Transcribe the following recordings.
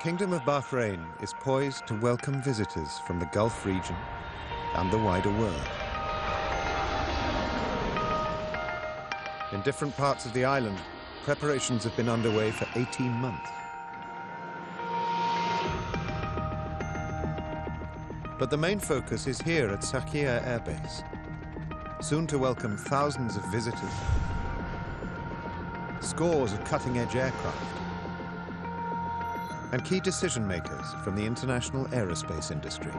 Kingdom of Bahrain is poised to welcome visitors from the Gulf region and the wider world. In different parts of the island, preparations have been underway for 18 months. But the main focus is here at Sakhir Air Base, soon to welcome thousands of visitors, scores of cutting-edge aircraft, and key decision-makers from the international aerospace industry.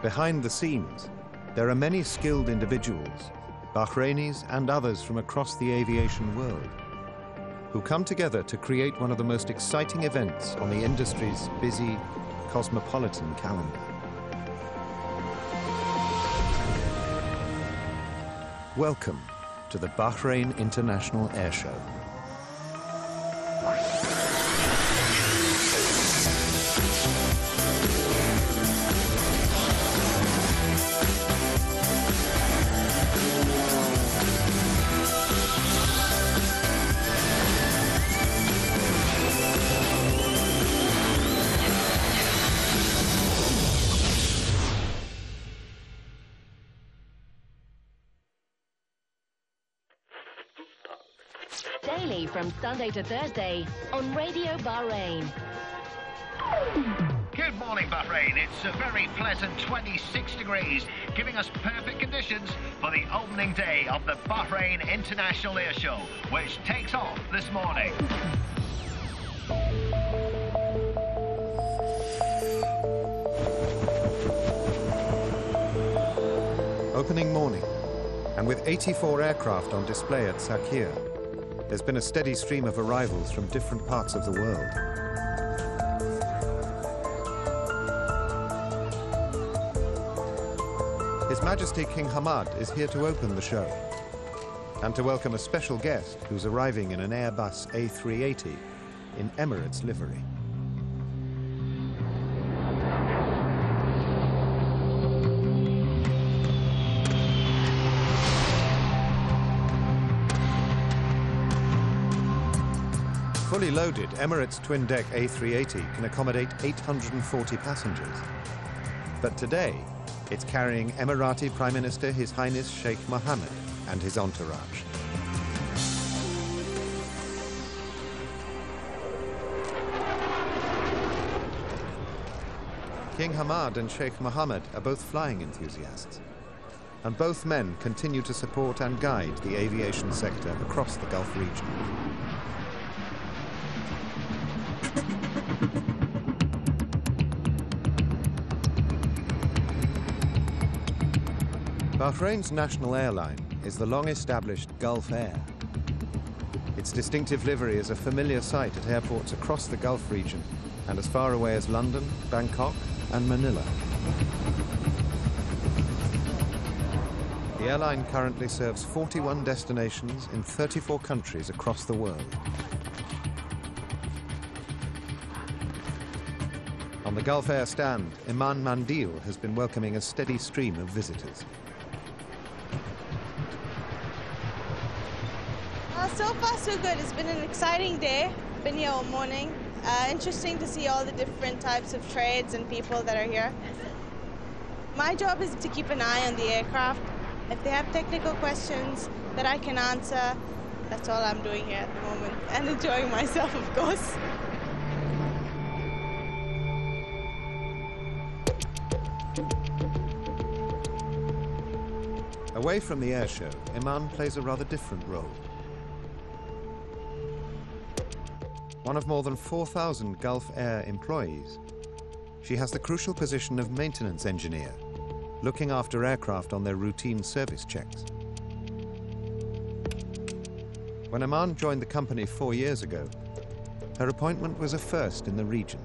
Behind the scenes, there are many skilled individuals, Bahrainis and others from across the aviation world, who come together to create one of the most exciting events on the industry's busy, cosmopolitan calendar. Welcome to the Bahrain International Airshow. From Sunday to Thursday on Radio Bahrain. Good morning, Bahrain. It's a very pleasant 26 degrees, giving us perfect conditions for the opening day of the Bahrain International Airshow, which takes off this morning. Opening morning, and with 84 aircraft on display at Sakhir, there's been a steady stream of arrivals from different parts of the world. His Majesty King Hamad is here to open the show and to welcome a special guest who's arriving in an Airbus A380 in Emirates livery. Fully loaded, Emirates twin-deck A380 can accommodate 840 passengers. But today, it's carrying Emirati Prime Minister His Highness Sheikh Mohammed and his entourage. King Hamad and Sheikh Mohammed are both flying enthusiasts, and both men continue to support and guide the aviation sector across the Gulf region. Bahrain's national airline is the long-established Gulf Air. Its distinctive livery is a familiar sight at airports across the Gulf region and as far away as London, Bangkok and Manila. The airline currently serves 41 destinations in 34 countries across the world. On the Gulf Air stand, Iman Mandil has been welcoming a steady stream of visitors. So far, so good. It's been an exciting day. Been here all morning. Interesting to see all the different types of trades and people that are here. My job is to keep an eye on the aircraft. If they have technical questions that I can answer, that's all I'm doing here at the moment. And enjoying myself, of course. Away from the airshow, Iman plays a rather different role. One of more than 4,000 Gulf Air employees, she has the crucial position of maintenance engineer, looking after aircraft on their routine service checks. When Iman joined the company 4 years ago, her appointment was a first in the region.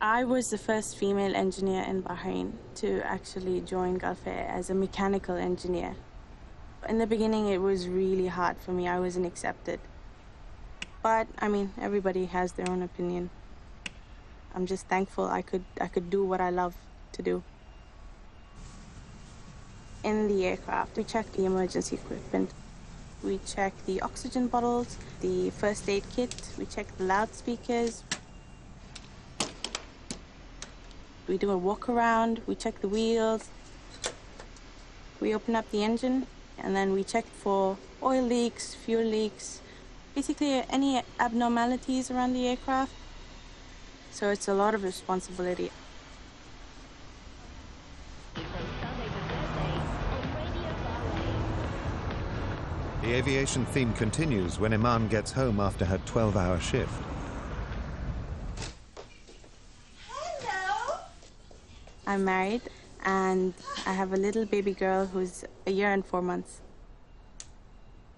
I was the first female engineer in Bahrain to actually join Gulf Air as a mechanical engineer. In the beginning, it was really hard for me. I wasn't accepted. But, I mean, everybody has their own opinion. I'm just thankful I could do what I love to do. In the aircraft, we checked the emergency equipment. we check the oxygen bottles, the first aid kit, we check the loudspeakers. We do a walk around, we check the wheels, we open up the engine, and then we check for oil leaks, fuel leaks, basically any abnormalities around the aircraft. So it's a lot of responsibility. The aviation theme continues when Iman gets home after her 12-hour shift. Hello! I'm married and I have a little baby girl who's a year and 4 months.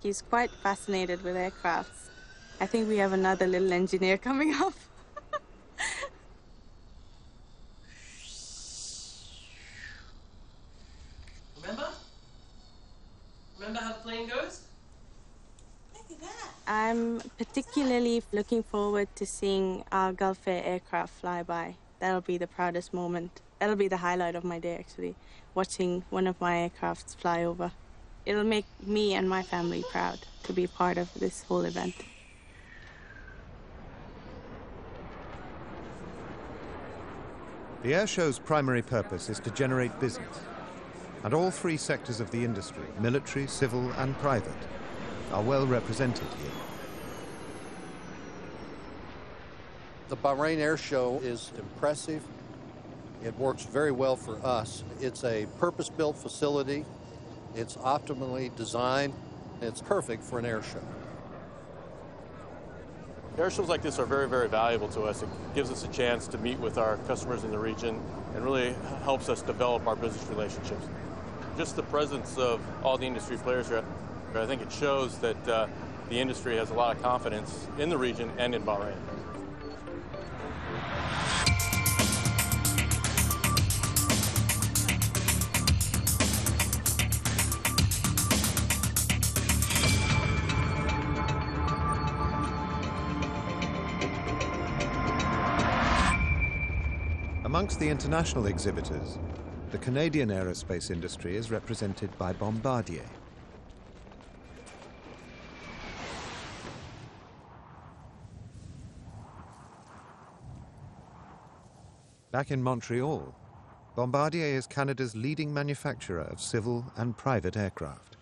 He's quite fascinated with aircrafts. I think we have another little engineer coming up. Remember? Remember how the plane goes? I'm particularly looking forward to seeing our Gulf Air aircraft fly by. That'll be the proudest moment. That'll be the highlight of my day, actually, watching one of my aircrafts fly over. It'll make me and my family proud to be part of this whole event. The airshow's primary purpose is to generate business. And all three sectors of the industry, military, civil, and private, are well represented here. The Bahrain Air Show is impressive. It works very well for us. It's a purpose-built facility. It's optimally designed. It's perfect for an air show. Air shows like this are very, very valuable to us. It gives us a chance to meet with our customers in the region and really helps us develop our business relationships. Just the presence of all the industry players here, I think it shows that the industry has a lot of confidence in the region and in Bahrain. Amongst the international exhibitors, the Canadian aerospace industry is represented by Bombardier. Back in Montreal, Bombardier is Canada's leading manufacturer of civil and private aircraft.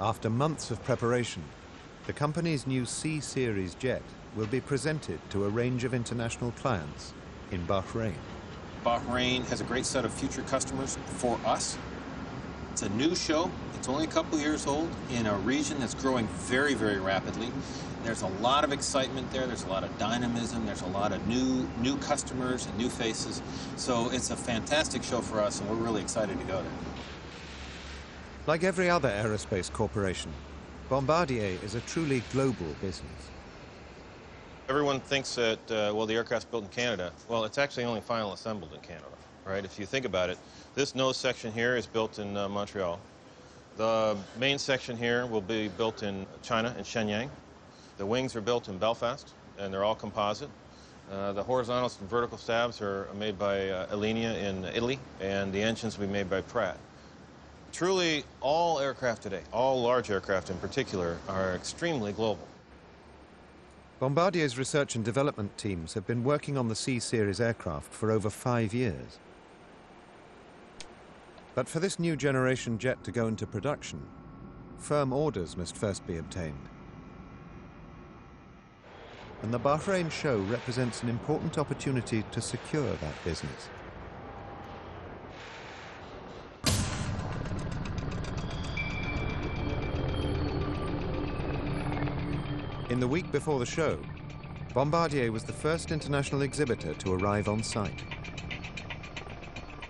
After months of preparation, the company's new C Series jet will be presented to a range of international clients in Bahrain. Bahrain has a great set of future customers for us. It's a new show. It's only a couple years old in a region that's growing very, very rapidly. There's a lot of excitement there. There's a lot of dynamism. There's a lot of new customers and new faces. So it's a fantastic show for us, and we're really excited to go there. Like every other aerospace corporation, Bombardier is a truly global business. Everyone thinks that, well, the aircraft's built in Canada. Well, it's actually only final assembled in Canada, right? If you think about it, this nose section here is built in Montreal. The main section here will be built in China, in Shenyang. The wings are built in Belfast, and they're all composite. The horizontal and vertical stabs are made by Alenia in Italy, and the engines will be made by Pratt. Truly, all aircraft today, all large aircraft in particular, are extremely global. Bombardier's research and development teams have been working on the C-Series aircraft for over 5 years. But for this new generation jet to go into production, firm orders must first be obtained. And the Bahrain show represents an important opportunity to secure that business. In the week before the show, Bombardier was the first international exhibitor to arrive on site.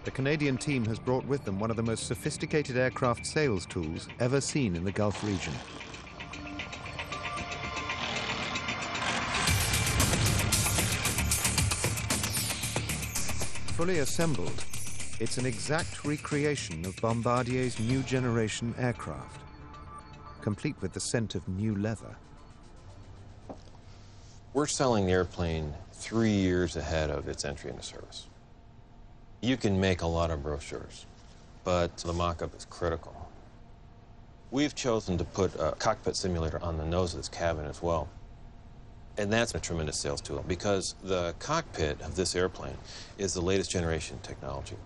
The Canadian team has brought with them one of the most sophisticated aircraft sales tools ever seen in the Gulf region. Fully assembled, it's an exact recreation of Bombardier's new generation aircraft, complete with the scent of new leather. We're selling the airplane 3 years ahead of its entry into service. You can make a lot of brochures, but the mock-up is critical. We've chosen to put a cockpit simulator on the nose of this cabin as well. And that's a tremendous sales tool because the cockpit of this airplane is the latest generation technology.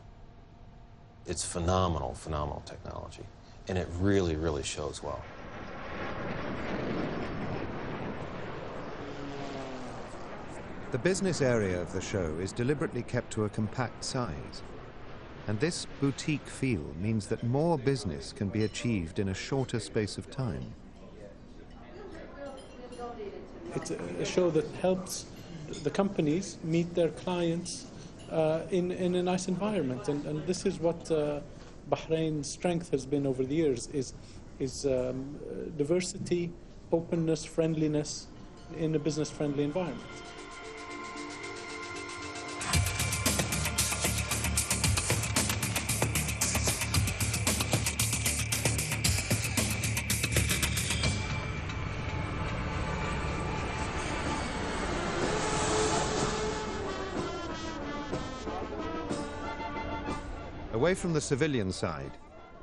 It's phenomenal, phenomenal technology. And it really, really shows well. The business area of the show is deliberately kept to a compact size. And this boutique feel means that more business can be achieved in a shorter space of time. It's a show that helps the companies meet their clients in a nice environment. And this is what Bahrain's strength has been over the years, is diversity, openness, friendliness in a business-friendly environment. Away from the civilian side,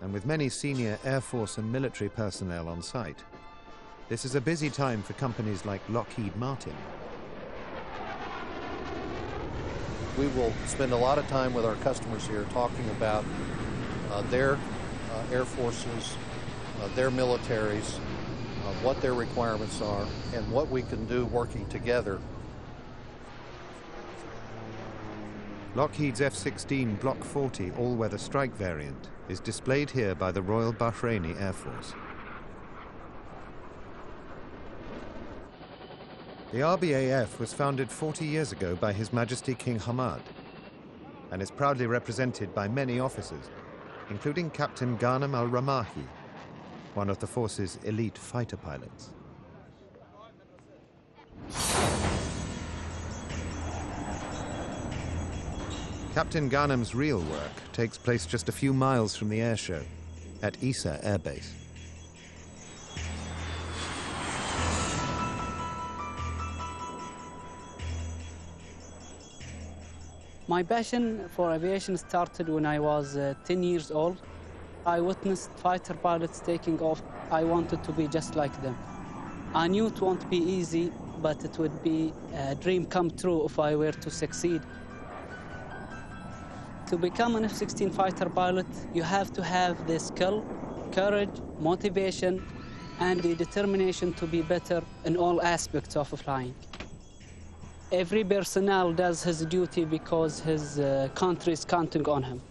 and with many senior Air Force and military personnel on site, this is a busy time for companies like Lockheed Martin. We will spend a lot of time with our customers here talking about their air forces, their militaries, what their requirements are, and what we can do working together. Lockheed's F-16 Block 40 all-weather strike variant is displayed here by the Royal Bahraini Air Force. The RBAF was founded 40 years ago by His Majesty King Hamad and is proudly represented by many officers, including Captain Ghanem al-Ramahi, one of the force's elite fighter pilots. Captain Ghanem's real work takes place just a few miles from the airshow at Isa Air Base. My passion for aviation started when I was 10 years old. I witnessed fighter pilots taking off. I wanted to be just like them. I knew it won't be easy, but it would be a dream come true if I were to succeed. To become an F-16 fighter pilot, you have to have the skill, courage, motivation, and the determination to be better in all aspects of flying. Every personnel does his duty because his country is counting on him.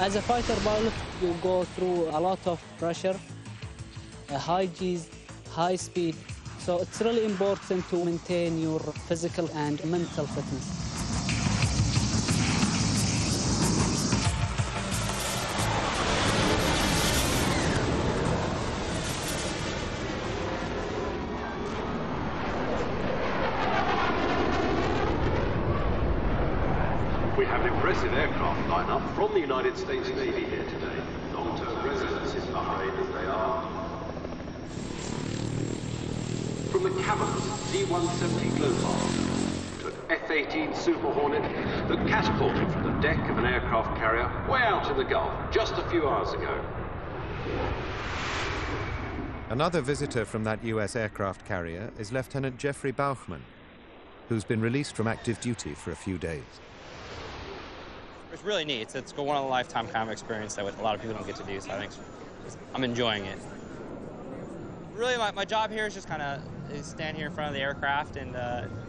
As a fighter pilot, you go through a lot of pressure, high Gs, high speed. So it's really important to maintain your physical and mental fitness. We have an impressive aircraft lineup from the United States Navy here today. Long-term residents in Bahrain as they are. From the Camels C-170 Global to an F-18 Super Hornet that catapulted from the deck of an aircraft carrier way out in the Gulf just a few hours ago. Another visitor from that US aircraft carrier is Lieutenant Jeffrey Bauchman, who's been released from active duty for a few days. It's really neat. It's a one-in-a-lifetime kind of experience that a lot of people don't get to do, so I think I'm enjoying it. Really, my job here is just kind of stand here in front of the aircraft and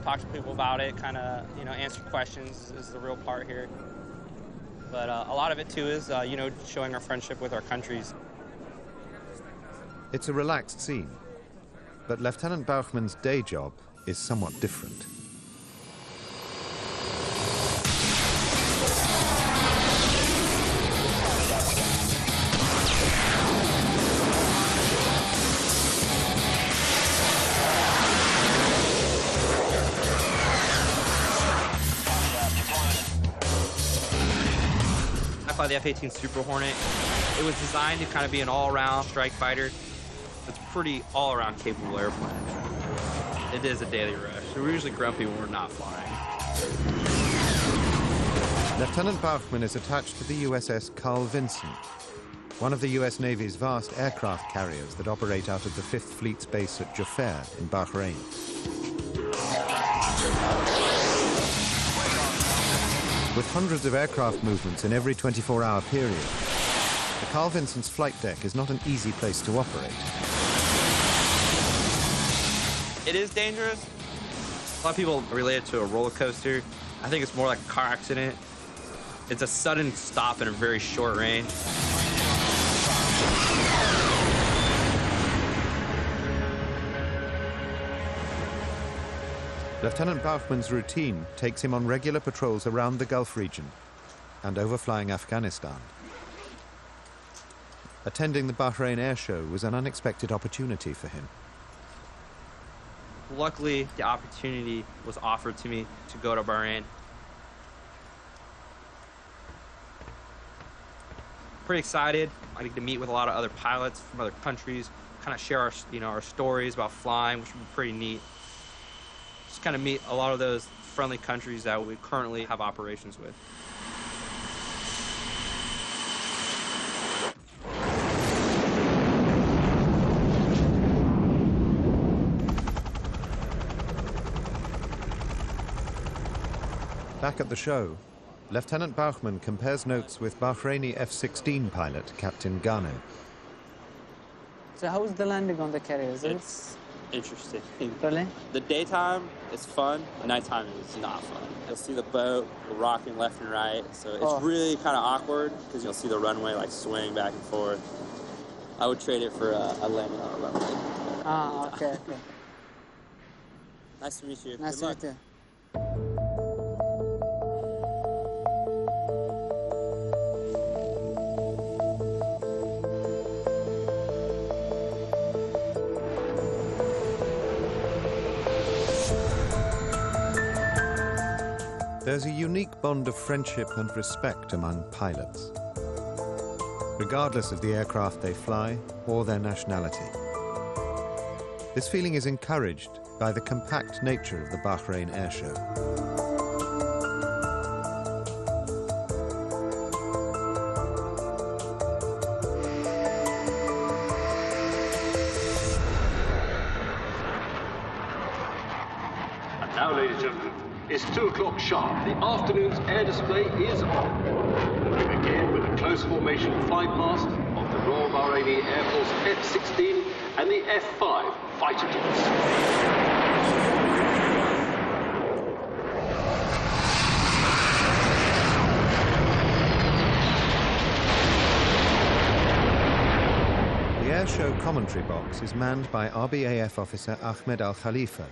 talk to people about it, kind of, you know, answer questions is the real part here. But a lot of it, too, is, you know, showing our friendship with our countries. It's a relaxed scene, but Lieutenant Bauchman's day job is somewhat different. by the F-18 Super Hornet. It was designed to kind of be an all-around strike fighter. It's a pretty all-around capable airplane. It is a daily rush. We're usually grumpy when we're not flying. Lieutenant Bauchman is attached to the USS Carl Vinson, one of the U.S. Navy's vast aircraft carriers that operate out of the 5th Fleet's base at Jaffair in Bahrain. With hundreds of aircraft movements in every 24-hour period, the Carl Vinson's flight deck is not an easy place to operate. It is dangerous. A lot of people relate it to a roller coaster. I think it's more like a car accident. It's a sudden stop in a very short range. Lieutenant Bauchman's routine takes him on regular patrols around the Gulf region and overflying Afghanistan. Attending the Bahrain Airshow was an unexpected opportunity for him. Luckily, the opportunity was offered to me to go to Bahrain. Pretty excited. I get to meet with a lot of other pilots from other countries, kind of share our, our stories about flying, which would be pretty neat. Just kind of meet a lot of those friendly countries that we currently have operations with. Back at the show, Lieutenant Bauchman compares notes with Bahraini F-16 pilot Captain Ghanem. So how is the landing on the carrier? It's interesting. Really? The daytime is fun, the nighttime is not fun. You'll see the boat rocking left and right, so it's really kind of awkward because you'll see the runway like swaying back and forth. I would trade it for a landing on a runway. Ah, okay, okay. Nice to meet you. Nice to meet you. There's a unique bond of friendship and respect among pilots, regardless of the aircraft they fly or their nationality. This feeling is encouraged by the compact nature of the Bahrain Airshow. And now, ladies and gentlemen, it's 2 o'clock sharp. The afternoon's air display is on. And we begin with a close formation flight past of the Royal Bahraini Air Force F-16 and the F-5 fighter jets. The airshow commentary box is manned by RBAF officer Ahmed Al Khalifa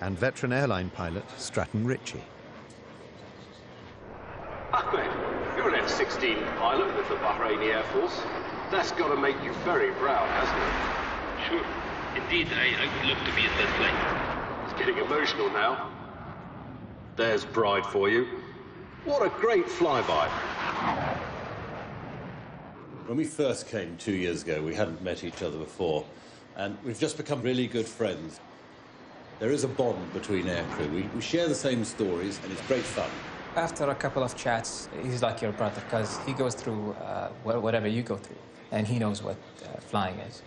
and veteran airline pilot Stratton Ritchie. Ahmed, you're an F-16 pilot with the Bahraini Air Force. That's got to make you very proud, hasn't it? Sure. Indeed, I would love to be in that plane. It's getting emotional now. There's pride for you. What a great flyby. When we first came 2 years ago, we hadn't met each other before, and we've just become really good friends. There is a bond between aircrew. We share the same stories, and it's great fun. After a couple of chats, he's like your brother, because he goes through whatever you go through, and he knows what flying is.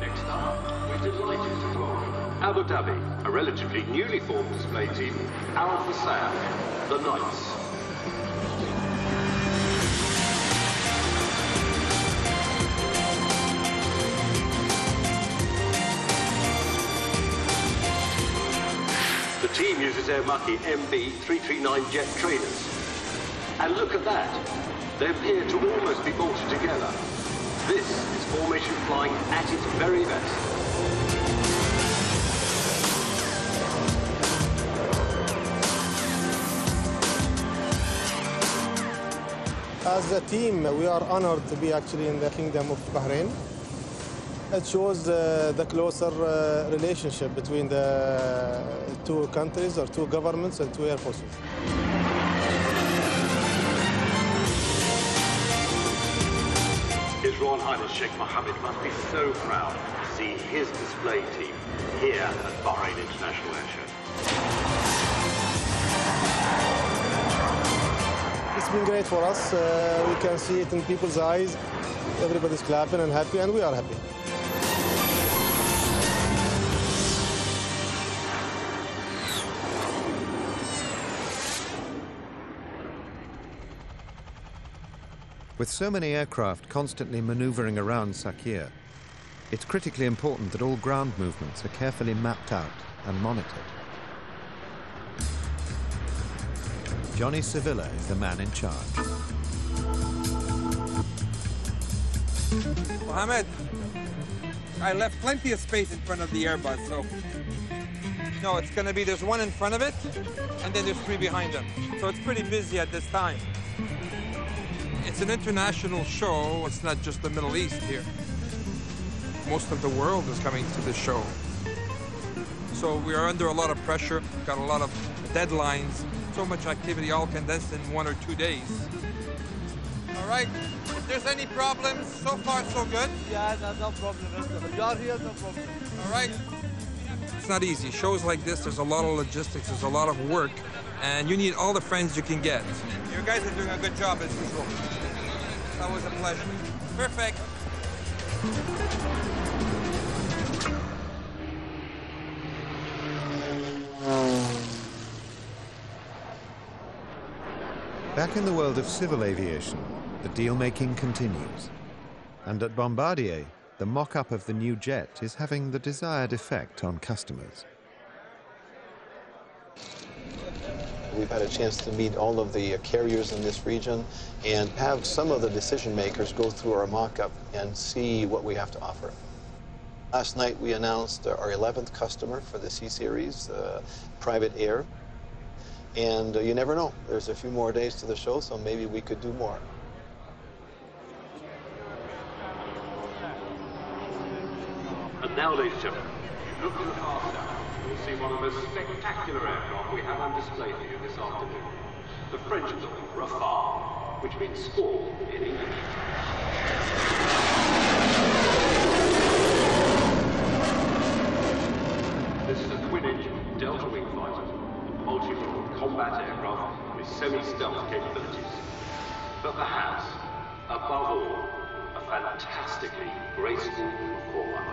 Next up, we're delighted to welcome Abu Dhabi, a relatively newly formed display team, Al Fursan. The Knights. The team uses their Macchi MB-339 jet trainers. And look at that. They appear to almost be bolted together. This is formation flying at its very best. As a team, we are honored to be actually in the Kingdom of Bahrain. It shows the closer relationship between the two countries or two governments and two air forces. His Royal Highness Sheikh Mohammed must be so proud to see his display team here at Bahrain International Airshow. It's been great for us. We can see it in people's eyes. Everybody's clapping and happy, and we are happy. With so many aircraft constantly maneuvering around Sakhir, it's critically important that all ground movements are carefully mapped out and monitored. Johnny Sevilla is the man in charge. Mohammed, I left plenty of space in front of the Airbus, so... No, it's going to be there's one in front of it, and then there's three behind them. So it's pretty busy at this time. It's an international show. It's not just the Middle East here. Most of the world is coming to this show. So we are under a lot of pressure, got a lot of deadlines, so much activity all condensed in 1 or 2 days. All right, if there's any problems, so far so good. Yeah, no problem. You are here, no problem. All right. It's not easy. Shows like this, there's a lot of logistics, there's a lot of work, and you need all the friends you can get. You guys are doing a good job as usual. That was a pleasure. Perfect. Back in the world of civil aviation, the deal-making continues. And at Bombardier, the mock-up of the new jet is having the desired effect on customers. We've had a chance to meet all of the carriers in this region and have some of the decision makers go through our mock-up and see what we have to offer. Last night we announced our 11th customer for the C Series, private air. And you never know, there's a few more days to the show, so maybe we could do more. And now, ladies and gentlemen, look to the far side. You'll see one of the most spectacular aircraft we have on display for you this afternoon. The French call it Rafale, which means squall in English. This is a twin-engine delta wing fighter, a multi-role combat aircraft with semi-stealth capabilities. But perhaps, above all, a fantastically graceful performer.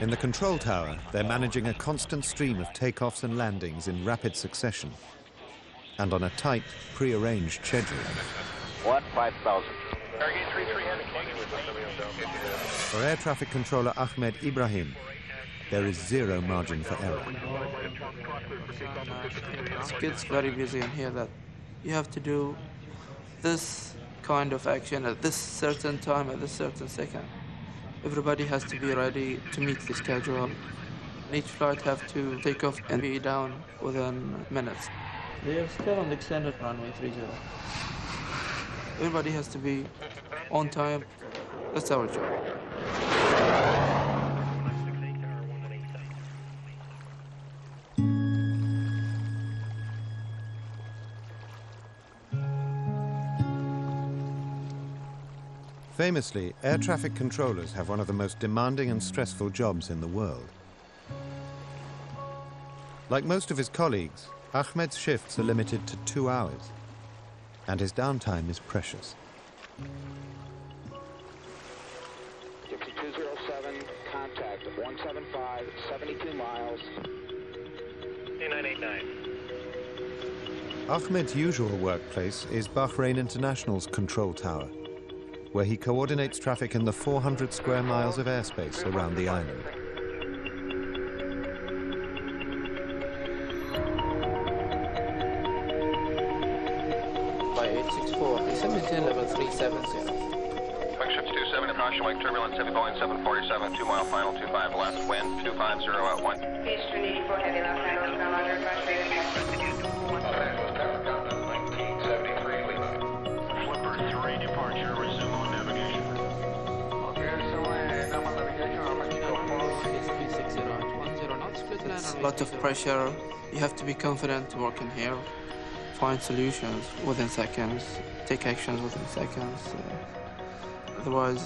In the control tower, they're managing a constant stream of takeoffs and landings in rapid succession, and on a tight, pre-arranged schedule. 1-5,000. For air traffic controller Ahmed Ibrahim, there is zero margin for error. It gets very busy in here that you have to do this kind of action at this certain time, at this certain second. Everybody has to be ready to meet the schedule. Each flight have to take off and be down within minutes. They are still on the extended runway 30. Everybody has to be on time. That's our job. Famously, air traffic controllers have one of the most demanding and stressful jobs in the world. Like most of his colleagues, Ahmed's shifts are limited to 2 hours, and his downtime is precious. 6207, contact 175, 72 miles. 2989. Ahmed's usual workplace is Bahrain International's control tower, where he coordinates traffic in the 400 square miles of airspace around the island. By 864, descent to level 370. Function 27, approach wake turbulence, heavy Boeing 747, 2 mile final, 25 left, wind 250 at 1. H2D for heavy left final, 700, rush rate of 1973, leave. Flipper 3, departure, resume on navigation. It's a lot of pressure. You have to be confident working here. Find solutions within seconds, take actions within seconds. Otherwise,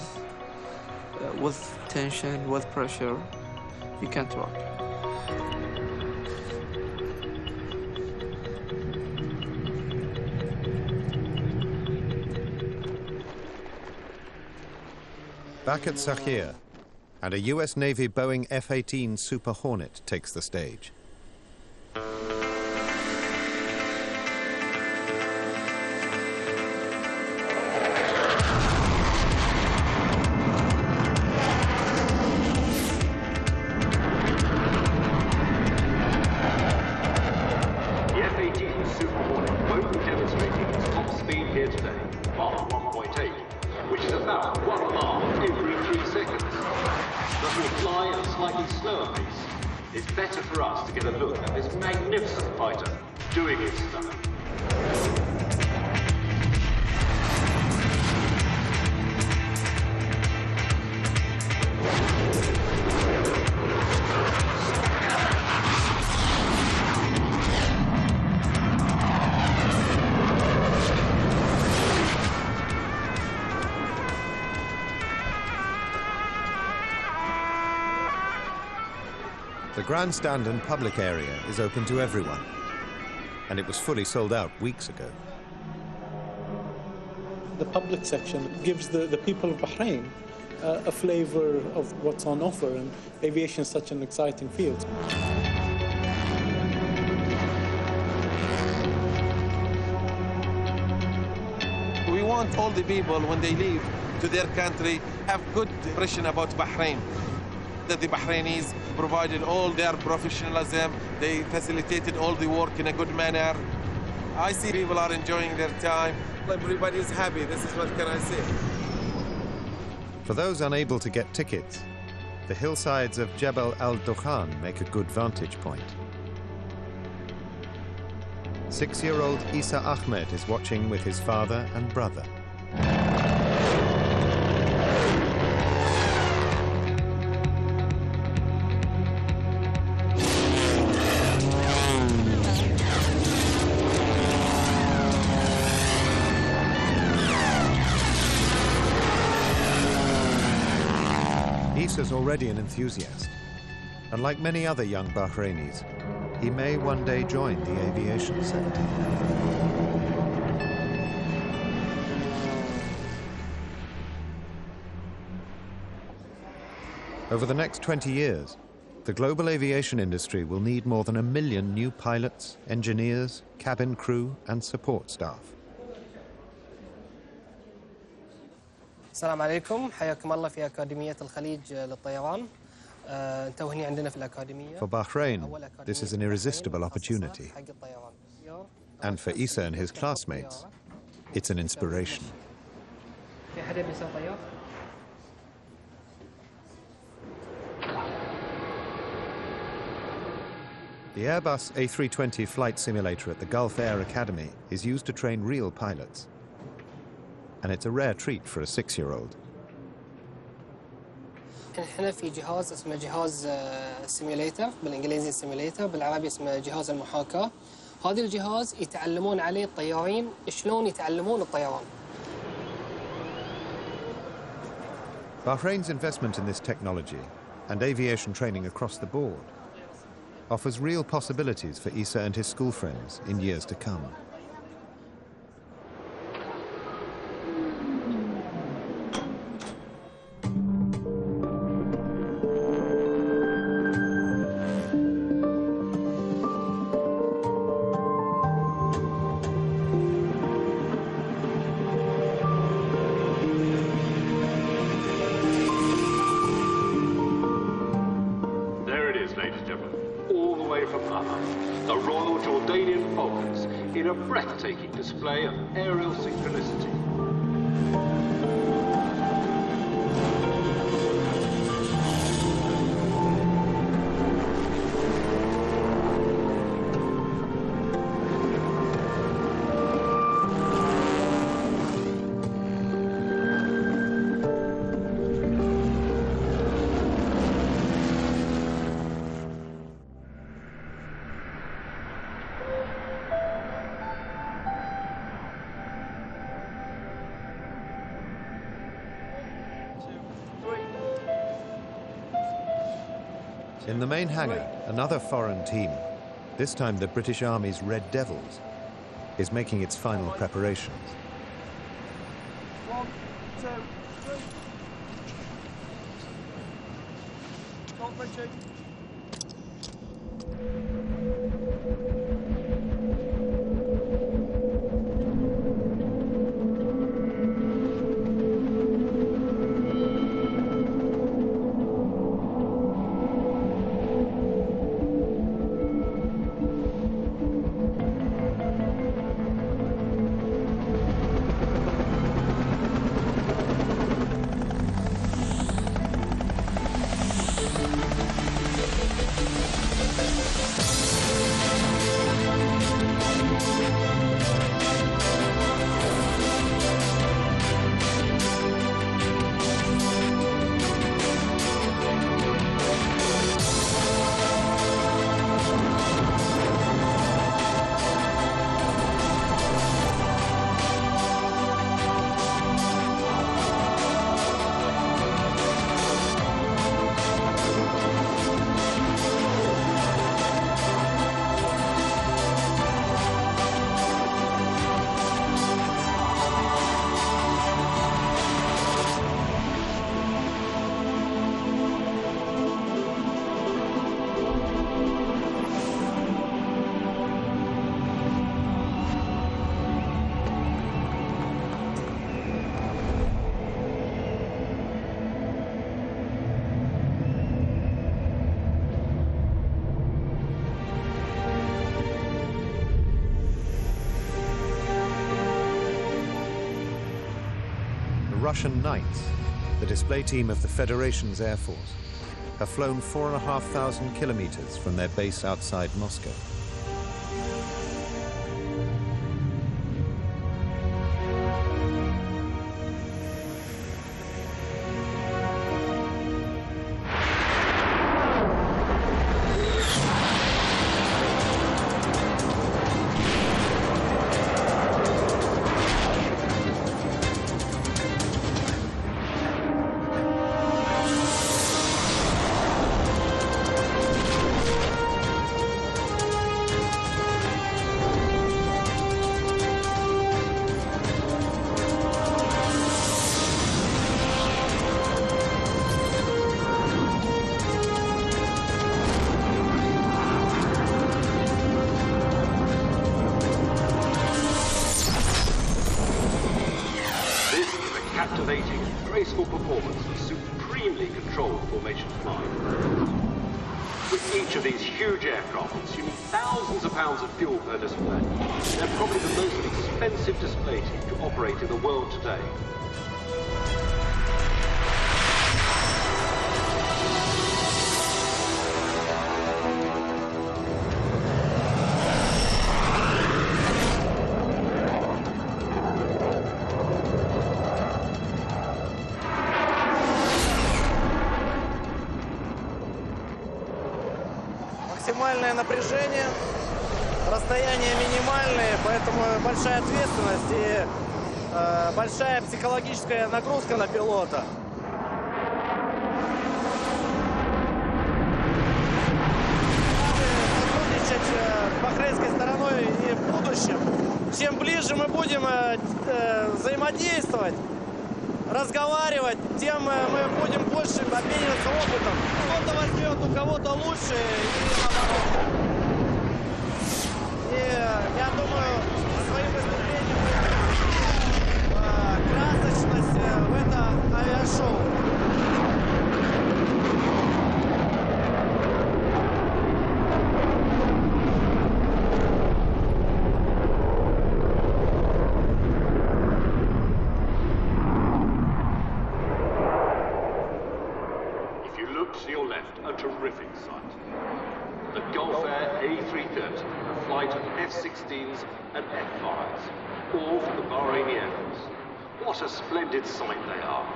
with tension, with pressure, you can't work. Back at Sakhir, and a US Navy Boeing F-18 Super Hornet takes the stage. The grandstand and public area is open to everyone, and it was fully sold out weeks ago. The public section gives the people of Bahrain a flavor of what's on offer, and aviation is such an exciting field. We want all the people, when they leave to their country, have good impression about Bahrain. That the Bahrainis provided all their professionalism, they facilitated all the work in a good manner. I see people are enjoying their time. Everybody is happy, this is what can I say. For those unable to get tickets, the hillsides of Jebel al Dukhan make a good vantage point. 6-year-old Isa Ahmed is watching with his father and brother. Is already an enthusiast, and like many other young Bahrainis, he may one day join the aviation sector. Over the next 20 years, the global aviation industry will need more than 1 million new pilots, engineers, cabin crew, and support staff. السلام عليكم حياكم الله في أكاديمية الخليج للطيران انتوا هنا عندنا في الأكاديمية. For Bahrain, this is an irresistible opportunity. And for Isa and his classmates, it's an inspiration. في حدا بيسوي طيار؟ The Airbus A380 flight simulator at the Gulf Air Academy is used to train real pilots. And it's a rare treat for a 6-year-old. احنا في جهاز اسمه جهاز سيميوليتر بالانجليزي سيميوليتر بالعربي اسمه جهاز المحاكاة. هذا الجهاز يتعلمون عليه الطيارين شلون يتعلمون الطيران. Bahrain's investment in this technology and aviation training across the board offers real possibilities for Isa and his school friends in years to come. In the main hangar, another foreign team, this time the British Army's Red Devils, is making its final preparations. 1, 2, 3. Stop Richard. Russian Knights, the display team of the Federation's Air Force, have flown 4,500 kilometers from their base outside Moscow. Максимальное напряжение, расстояние минимальное, поэтому большая ответственность и большая психологическая нагрузка на пилота. же мы будем взаимодействовать, разговаривать, тем мы будем больше обмениваться опытом. Кто-то возьмет у кого-то лучше и наоборот. И я думаю, своим выступлением красочность в это авиашоу. And F-5s, all for the Bahraini Air Force. What a splendid sight they are.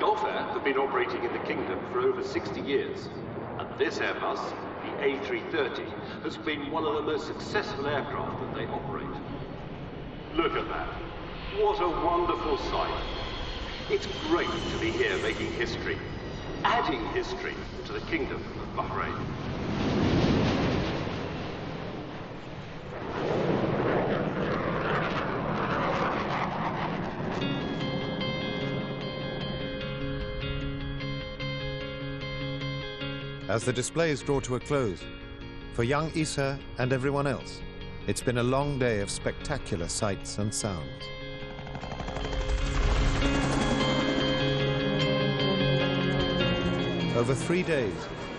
Gulf Air have been operating in the kingdom for over 60 years, and this Airbus, the A330, has been one of the most successful aircraft that they operate. Look at that. What a wonderful sight. It's great to be here making history, adding history to the kingdom of Bahrain. As the displays draw to a close, for young Isa and everyone else, it's been a long day of spectacular sights and sounds. Over 3 days,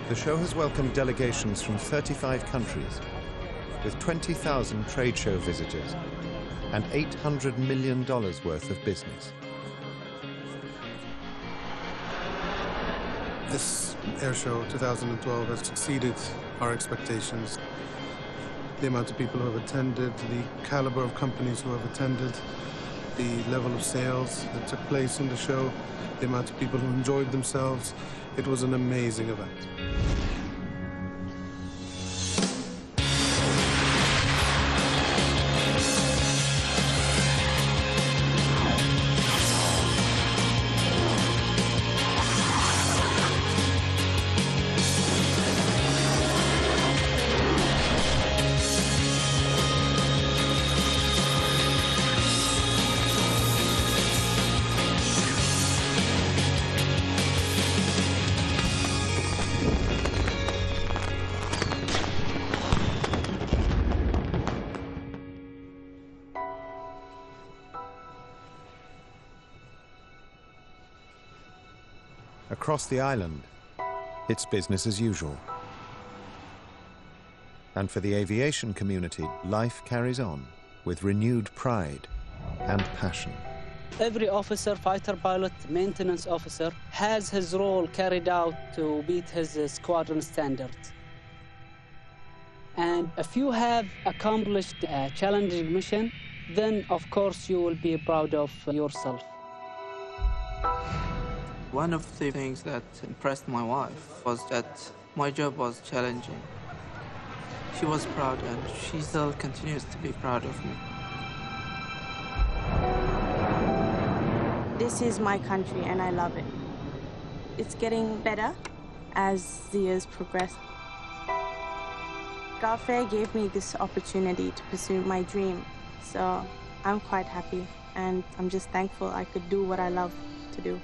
the show has welcomed delegations from 35 countries, with 20,000 trade show visitors and $800 million worth of business. This airshow 2012 has exceeded our expectations. The amount of people who have attended, the caliber of companies who have attended, the level of sales that took place in the show, the amount of people who enjoyed themselves. It was an amazing event. Across the island, it's business as usual. And for the aviation community, life carries on with renewed pride and passion. Every officer, fighter pilot, maintenance officer, has his role carried out to beat his squadron standards. And if you have accomplished a challenging mission, then of course you will be proud of yourself. One of the things that impressed my wife was that my job was challenging. She was proud, and she still continues to be proud of me. This is my country, and I love it. It's getting better as the years progress. Gulf Air gave me this opportunity to pursue my dream, so I'm quite happy, and I'm just thankful I could do what I love to do.